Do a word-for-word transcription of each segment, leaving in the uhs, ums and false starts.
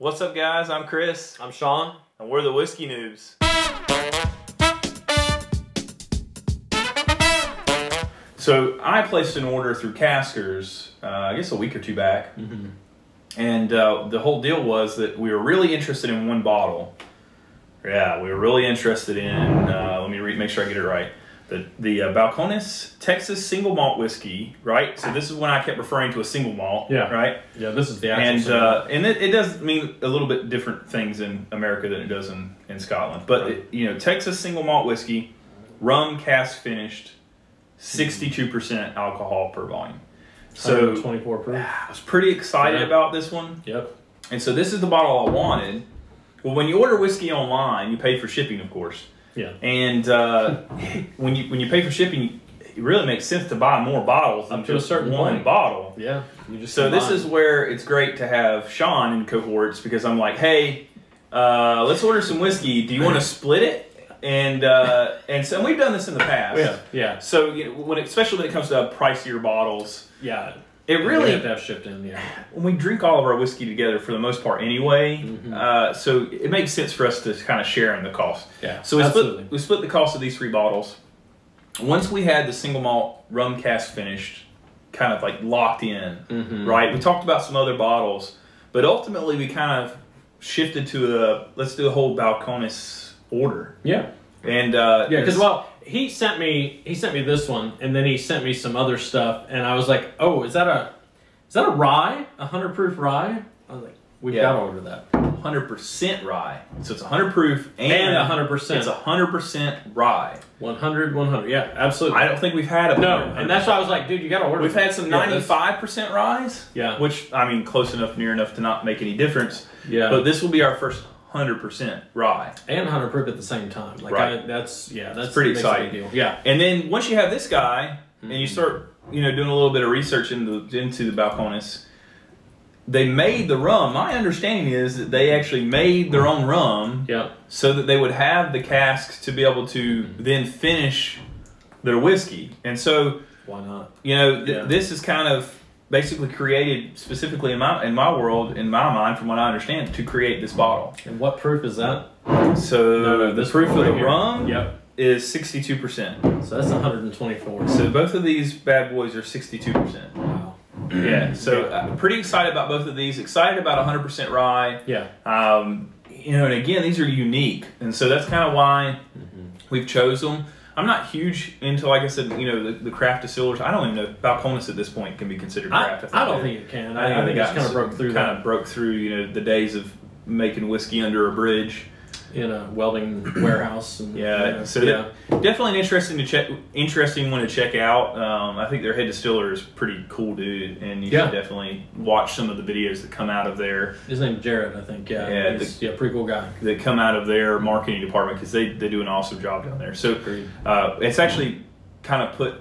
What's up, guys? I'm Chris. I'm Sean. And we're the Whiskey Noobs. So I placed an order through Caskers, uh, I guess a week or two back. Mm-hmm. And uh, the whole deal was that we were really interested in one bottle. Yeah, we were really interested in, uh, let me re make sure I get it right, the, the uh, Balcones Texas single malt whiskey, right? So this is when I kept referring to a single malt, yeah. right? Yeah, this is the actual and, single malt. Uh, and it, it does mean a little bit different things in America than it does in, in Scotland. But, right. it, you know, Texas single malt whiskey, rum cask finished, sixty-two percent alcohol per volume. So twenty-four proof. I was pretty excited yeah. about this one. Yep. And so this is the bottle I wanted. Well, when you order whiskey online, you pay for shipping, of course. Yeah. And uh, when you when you pay for shipping, it really makes sense to buy more bottles than just one point. bottle. Yeah. You just so this is where it's great to have Sean in cohorts, because I'm like, hey, uh, let's order some whiskey. Do you want to split it? And uh, and so and we've done this in the past. Yeah. Yeah. So you know, when it, especially when it comes to pricier bottles. Yeah. It really we have to have shipped in. Yeah. When we drink all of our whiskey together, for the most part, anyway. Mm-hmm. uh, so it makes sense for us to kind of share in the cost. Yeah. So we split, we split the cost of these three bottles. Once we had the single malt rum cask finished, kind of like locked in, mm-hmm. right? We talked about some other bottles, but ultimately we kind of shifted to the let's do a whole Balcones order. Yeah. And uh yeah, because well he sent me he sent me this one, and then he sent me some other stuff, and I was like, oh, is that a is that a rye? A hundred proof rye? I was like, we've yeah. gotta order that. one hundred percent rye. So it's one hundred proof and one hundred percent. It's one hundred percent rye. one hundred, one hundred. Yeah, absolutely. I don't think we've had a No, one hundred percent. And that's why I was like, dude, you got to order. We've had some ninety-five percent ryes. Yeah. Which, I mean, close enough, near enough to not make any difference. Yeah. But this will be our first one hundred percent rye and one hundred proof at the same time. Like right. I, that's yeah, that's it's pretty exciting. Deal. Yeah. And then once you have this guy, mm-hmm. and you start, you know, doing a little bit of research into the, into the Balcones, they made the rum. My understanding is that they actually made their own rum. Yeah. So that they would have the casks to be able to mm-hmm. then finish their whiskey. And so why not? You know, th yeah. this is kind of basically created specifically in my in my world, in my mind, from what I understand, to create this bottle. And what proof is that? So no, no, the proof of the here. rum yep. is sixty-two percent. So that's one hundred twenty-four. So both of these bad boys are sixty-two percent. Wow. Yeah. So I'm pretty excited about both of these. Excited about one hundred percent rye. Yeah. Um, you know, and again, these are unique, and so that's kind of why mm-hmm. we've chosen them. I'm not huge into, like I said, you know, the, the craft distillers. I don't even know Balcones at this point can be considered craft. I, I, think I don't think it can. I, I think it's kind of broke through. Kind of broke through, you know, the days of making whiskey under a bridge in a welding warehouse. And, yeah, you know, so yeah. That, definitely an interesting to check, interesting one to check out. Um, I think their head distiller is pretty cool, dude, and you yeah. should definitely watch some of the videos that come out of there. His name's Jared, I think. Yeah, yeah, the, yeah, pretty cool guy. That come out of their marketing department, because they they do an awesome job down there. So uh, it's actually kind of put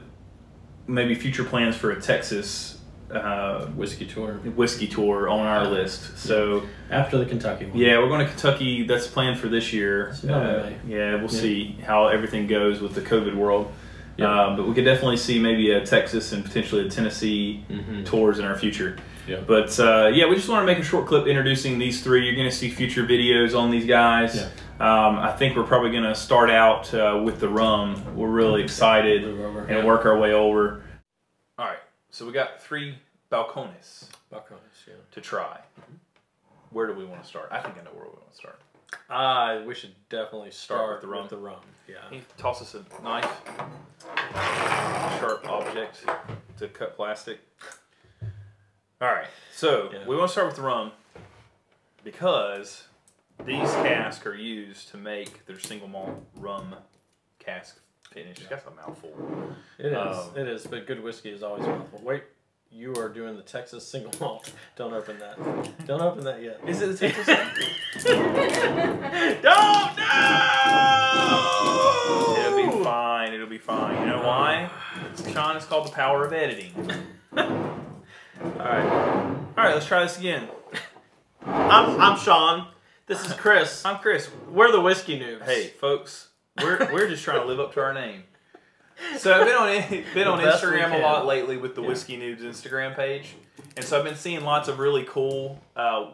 maybe future plans for a Texas uh whiskey tour whiskey tour on our list. So after the Kentucky one. Yeah, we're going to Kentucky. That's planned for this year. Uh, yeah, we'll yeah. see how everything goes with the COVID world. Yep. Um, but we could definitely see maybe a Texas and potentially a Tennessee mm-hmm. tours in our future. Yeah. But uh, yeah, we just want to make a short clip introducing these three. You're going to see future videos on these guys. Yeah. Um, I think we're probably going to start out uh, with the rum. We're really excited and yeah. work our way over. All right. So we got three Balcones, Balcones yeah. to try. Mm-hmm. Where do we want to start? I think I know where we want to start. Uh, we should definitely start, start with the rum. With the rum. Yeah. He tosses a knife, sharp object to cut plastic. All right, so yeah. we want to start with the rum because these casks are used to make their single malt rum cask. It's just yeah. got a mouthful. It is. Um, it is. But good whiskey is always a mouthful. Wait, you are doing the Texas single malt. Don't open that. Don't open that yet. Is it the Texas? Don't. No! It'll be fine. It'll be fine. You know why? Sean, it's called the power of editing. All right. All right. Let's try this again. I'm I'm Sean. This is Chris. I'm Chris. We're the Whiskey Noobs. Hey, folks. We're we're just trying to live up to our name. So I've been on been on Instagram a lot lately with the yeah. Whiskey Noobs Instagram page, and so I've been seeing lots of really cool uh,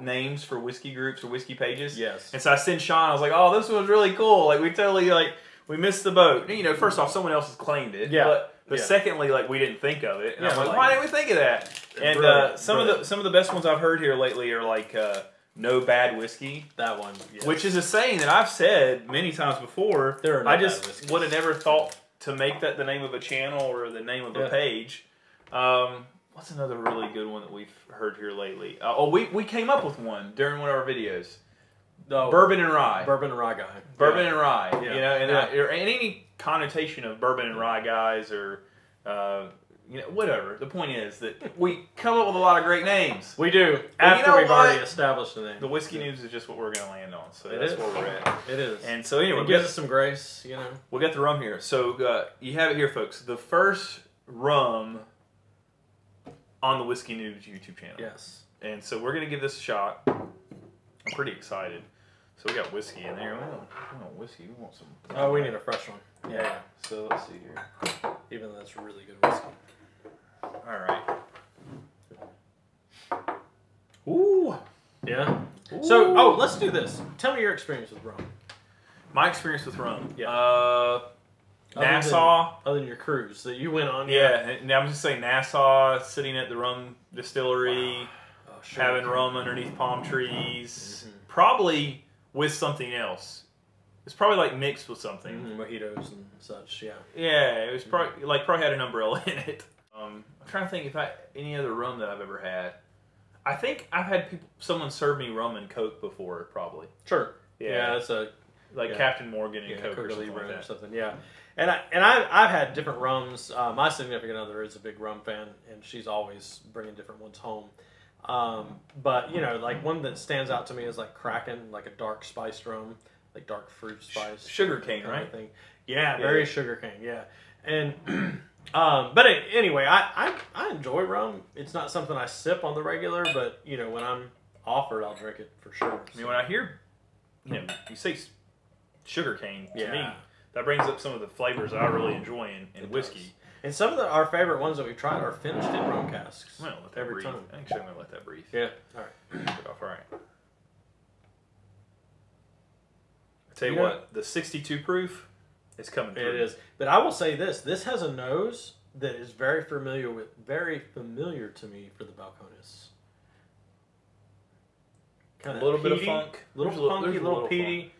names for whiskey groups or whiskey pages. Yes. And so I sent Sean, I was like, oh, this one's really cool. Like, we totally, like, we missed the boat. You know, first off, someone else has claimed it. Yeah. But, but yeah. secondly, like, we didn't think of it. And yeah, I'm like, why didn't we think of that? And uh, some Brilliant. of the some of the best ones I've heard here lately are, like, uh, No Bad Whiskey. That one. Yes. Which is a saying that I've said many times before. There are no I just would have never thought to make that the name of a channel or the name of yeah. a page. Um, what's another really good one that we've heard here lately? Uh, oh, we, we came up with one during one of our videos. Oh, bourbon and rye. Bourbon and rye guy. Bourbon yeah. and rye. Yeah. You know, and, yeah. I, or, and any connotation of bourbon and rye guys or uh, you know, whatever. The point is that we come up with a lot of great names. We do. After you know we've what? already established the name. The Whiskey Noobs is just what we're going to land on. So it that's is. where we're at. It is. And so anyway, it gives us some grace, you know. We got the rum here. So uh, you have it here, folks. The first rum on the Whiskey Noobs YouTube channel. Yes. And so we're going to give this a shot. I'm pretty excited. So we got whiskey in there. We don't, we don't want whiskey. We want some. Oh, we need a fresh one. Yeah. yeah. So let's see here. Even though that's really good whiskey. All right. Ooh. Yeah. Ooh. So, oh, let's do this. Tell me your experience with rum. My experience with rum. Yeah. Uh, Nassau. Other than, other than your cruise that you went on. Yeah. yeah. Now I'm just saying Nassau, sitting at the rum distillery. Wow. Sure. Having rum underneath palm trees, mm-hmm. probably with something else. It's probably like mixed with something, mm-hmm. mojitos and such. Yeah, yeah. It was probably like probably had an umbrella in it. Um, I'm trying to think if I any other rum that I've ever had. I think I've had people, someone serve me rum and Coke before, probably. Sure. Yeah, yeah that's a like yeah. Captain Morgan and yeah, Coke, Coke or something. Like that. Or something. Yeah. And I and I I've had different rums. Uh, my significant other is a big rum fan, and she's always bringing different ones home. Um, but you know, like one that stands out to me is like Kraken, like a dark spiced rum, like dark fruit spice, sugar cane, right? Thing. Yeah, yeah, very sugar cane. Yeah, and um, but it, anyway, I, I I enjoy rum. It's not something I sip on the regular, but you know, when I'm offered, I'll drink it for sure. So. I mean, when I hear, you know, you say sugar cane to yeah. me, that brings up some of the flavors I really enjoy in, in whiskey. Does. And some of the, our favorite ones that we've tried are finished in rum casks. Well, let that every breathe. time. Actually, I'm gonna let that breathe. Yeah. All right. Get it off. All right. I tell you, you know, what, the sixty-two proof is coming through. It is. But I will say this: this has a nose that is very familiar with, very familiar to me for the Balcones. Kind of a little peaty, bit of funk, little funky, little, little, little peaty. Funk.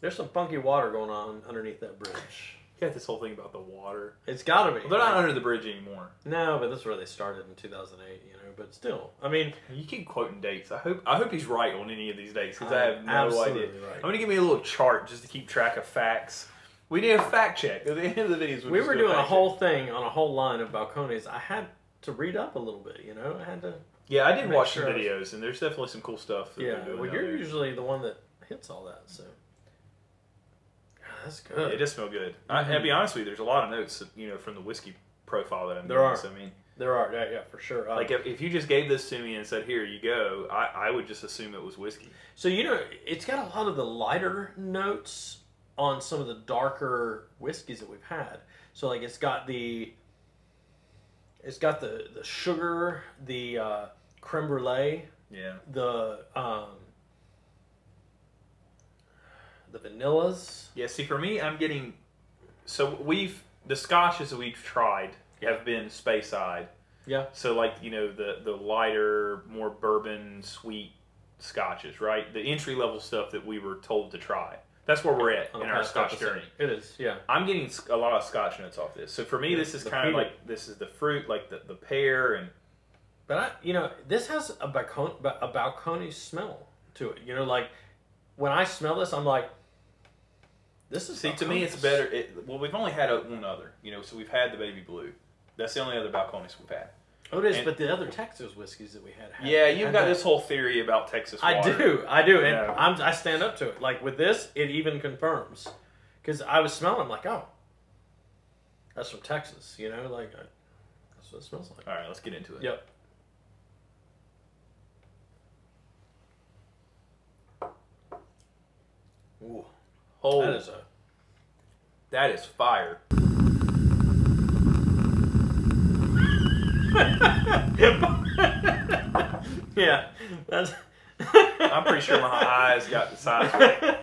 There's some funky water going on underneath that bridge. You got this whole thing about the water. It's got to be. Well, they're not under the bridge anymore. No, but that's where they started in two thousand eight, you know. But still, I mean, you keep quoting dates. I hope I hope he's right on any of these dates because I have no idea. Right. I'm gonna give me a little chart just to keep track of facts. We need a fact check at the end of the videos. We were doing a whole thing on a whole line of Balcones. I had to read up a little bit, you know. I had to. Yeah, I did watch the videos, and there's definitely some cool stuff. That yeah, well, you're usually the one that hits all that, so. That's good. Yeah, it does smell good. Mm-hmm. I, I'll be honest with you, there's a lot of notes, you know, from the whiskey profile that I'm there doing. Are. So, I mean, there are. Yeah, yeah, for sure. Like if, if you just gave this to me and said, "Here you go," I, I would just assume it was whiskey. So you know, it's got a lot of the lighter notes on some of the darker whiskeys that we've had. So like it's got the, it's got the the sugar, the uh, creme brulee, yeah, the. Um, The vanillas. Yeah, see, for me, I'm getting... So, we've... The scotches that we've tried yeah. have been Speyside. Yeah. So, like, you know, the, the lighter, more bourbon, sweet scotches, right? The entry-level stuff that we were told to try. That's where we're at in our scotch journey. It is, yeah. I'm getting a lot of scotch notes off this. So, for me, yeah, this is kind of like... This is the fruit, like the, the pear and... But, I, you know, this has a balcony, a balcony smell to it. You know, like, when I smell this, I'm like... This is See, Balcones. To me, it's better. It, well, we've only had a, one other, you know, so we've had the Baby Blue. That's the only other Balcones we've had. Oh, it is, and, but the other Texas whiskeys that we had. had yeah, you've had got that. This whole theory about Texas water. I do, I do, and yeah. I'm, I stand up to it. Like, with this, it even confirms. Because I was smelling, I'm like, oh, that's from Texas, you know? Like, I, that's what it smells like. All right, let's get into it. Yep. Ooh. Oh, that is a that is fire. Yeah. That's... I'm pretty sure my eyes got the size right.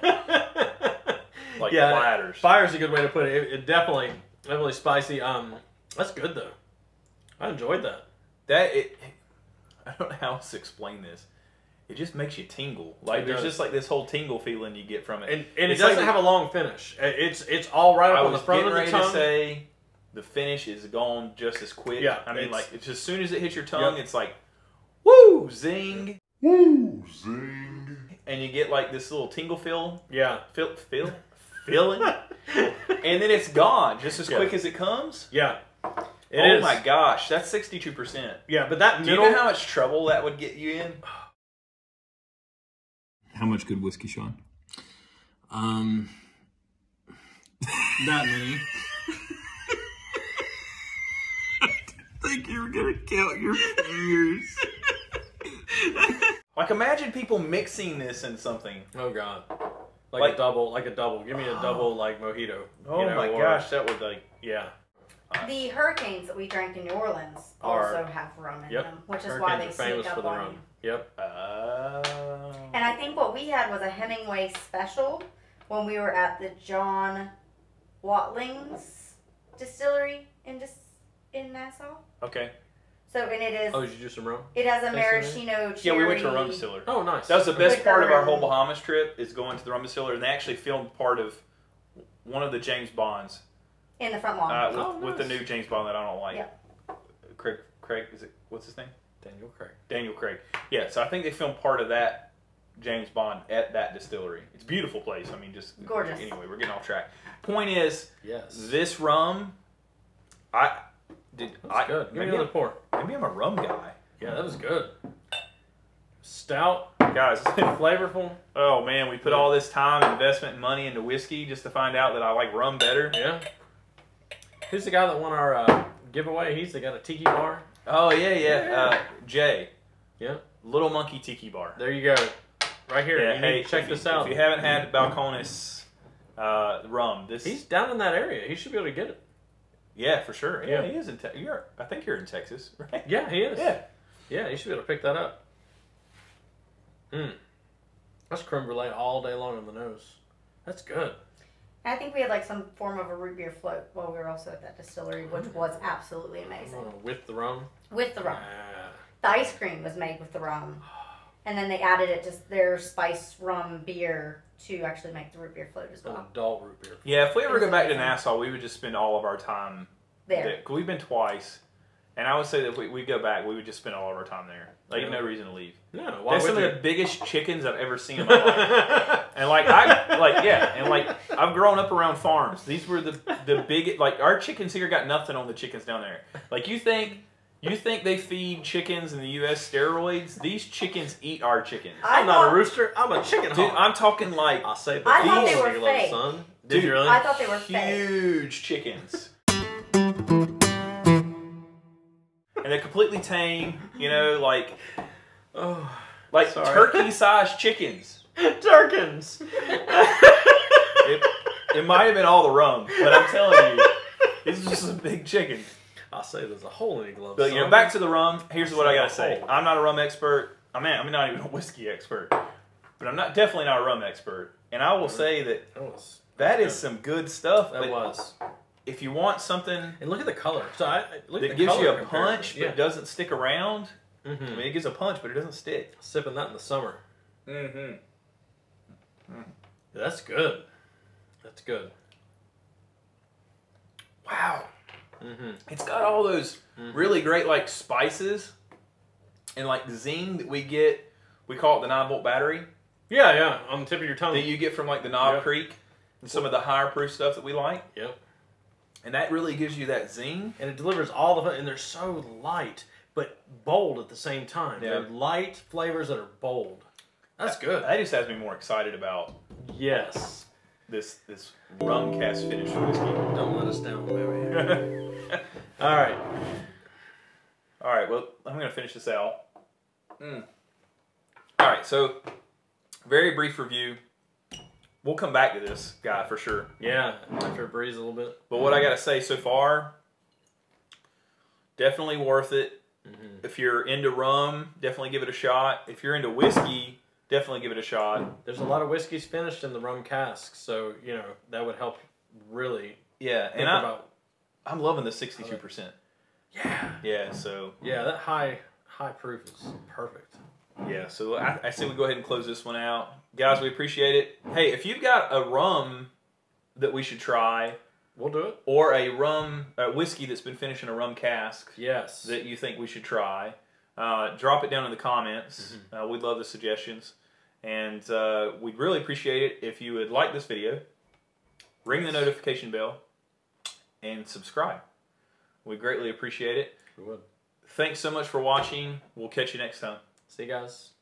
Like yeah, ladders. Fire's a good way to put it. It, it definitely, definitely spicy. Um, that's good though. I enjoyed that. That it. I don't know how else to explain this. It just makes you tingle. Like it there's does. just like this whole tingle feeling you get from it. And, and it doesn't like, have a long finish. It's it's all right up I on was the front of the tongue. To say the finish is gone just as quick. Yeah, I mean, it's, like it's as soon as it hits your tongue, yep. it's like, woo, zing, woo, zing, and you get like this little tingle feel. Yeah, feel feel feeling, and then it's gone just as yeah. quick as it comes. Yeah. It oh is. my gosh, that's sixty-two percent. Yeah, but that middle... Do you know how much trouble that would get you in? How much good whiskey, Sean? Um, Not many. I didn't think you were going to count your fingers. Like, imagine people mixing this in something. Oh, God. Like, like a double, like a double. Give me a double, oh. like, mojito. Oh, you know, my or, gosh, that would, like, yeah. The hurricanes that we drank in New Orleans also are, have rum in yep. them, which is why they sneak up on you. Yep. Uh, and I think what we had was a Hemingway special when we were at the John Watling's Distillery in Dis in Nassau. Okay. So and it is. Oh, did you do some rum? It has a maraschino cherry. Yeah, we went to a rum distillery. Oh, nice. That was the best part of our whole Bahamas trip is going to the rum distillery, and they actually filmed part of one of the James Bonds. In the front lawn. Uh, with, oh, nice. with the new James Bond that I don't like. Yep. Craig, Craig, is it, what's his name? Daniel Craig. Daniel Craig. Yeah, so I think they filmed part of that James Bond at that distillery. It's a beautiful place. I mean, just... Gorgeous. Anyway, we're getting off track. Point is, yes. this rum, I... did. That's I, good. Give maybe me another pour. Maybe I'm a rum guy. Yeah, that was good. Stout. Guys, it's flavorful. Oh, man, we put yeah. all this time, investment, and money into whiskey just to find out that I like rum better. Yeah. Who's the guy that won our uh, giveaway? He's the guy at a tiki bar. Oh, yeah, yeah. yeah. Uh, Jay. Yeah. Little Monkey Tiki Bar. There you go. Right here. Yeah, you hey, need to check this you, out. If you haven't had the Balcones uh, rum, this... He's down in that area. He should be able to get it. Yeah, for sure. Yeah, yeah. he is in Te You're, I think you're in Texas, right? Yeah, he is. Yeah. Yeah, you should be able to pick that up. Mmm. That's creme brulee all day long on the nose. That's good. I think we had like some form of a root beer float while we were also at that distillery, which was absolutely amazing. Oh, with the rum? With the rum. Yeah. The ice cream was made with the rum. And then they added it to their spiced rum beer to actually make the root beer float as well. Adult root beer float. Yeah, if we ever go back to Nassau, we would just spend all of our time there. there. We've been twice. And I would say that if we we go back, we would just spend all of our time there. Like, yeah. no reason to leave. No, why That's some you? of the biggest chickens I've ever seen in my life. And like I, like yeah, and like I've grown up around farms. These were the the biggest. Like our chickens here got nothing on the chickens down there. Like you think, you think they feed chickens in the U S steroids? These chickens eat our chickens. I'm, I'm not a rooster. I'm a chicken. Dude, I'm talking like I say. But I these thought they were fake. Son. Did Dude, you really? I thought they were huge fake. chickens. And they're completely tame, you know, like, oh, like turkey-sized chickens. Turkins. it, it might have been all the rum, but I'm telling you, this is just a big chicken. I say there's a hole in the glove. But you know, back to the rum. Here's what I gotta say: I'm not a rum expert. I mean, I'm not even a whiskey expert, but I'm not definitely not a rum expert. And I will say that that, was, that is some good stuff. That was. If you want something, and look at the color. So I, look that at the gives color you a punch, yeah. but it doesn't stick around. Mm-hmm. I mean, it gives a punch, but it doesn't stick. Sipping that in the summer. Mm-hmm. Mm. That's good. That's good. Wow. Mm-hmm. It's got all those mm-hmm. really great like spices and like zing that we get. We call it the nine volt battery. Yeah, yeah. On the tip of your tongue. That you get from like the Knob yep. Creek and some of the higher proof stuff that we like. Yep. And that really gives you that zing. And it delivers all the... And they're so light, but bold at the same time. Yeah. They're light flavors that are bold. That's good. That just has me more excited about... Yes. This this rum cast finish whiskey. Don't let us down, baby. All right. All right, well, I'm going to finish this out. Mm. All right, so very brief review. We'll come back to this guy for sure. Yeah, after it breathes a little bit. But what I gotta say so far, definitely worth it. Mm-hmm. If you're into rum, definitely give it a shot. If you're into whiskey, definitely give it a shot. There's a lot of whiskeys finished in the rum casks, so you know that would help really. Yeah, think and I, about I'm loving the sixty-two percent. Yeah. Yeah. So. Yeah, that high high proof is perfect. Yeah. So I, I say we go ahead and close this one out, guys. We appreciate it. Hey, if you've got a rum that we should try, we'll do it. Or a rum a whiskey that's been finished in a rum cask. Yes. That you think we should try. Uh, drop it down in the comments. Mm-hmm. uh, we'd love the suggestions, and uh, we'd really appreciate it if you would like this video, ring the notification bell, and subscribe. We greatly appreciate it. We would. Thanks so much for watching. We'll catch you next time. See you guys.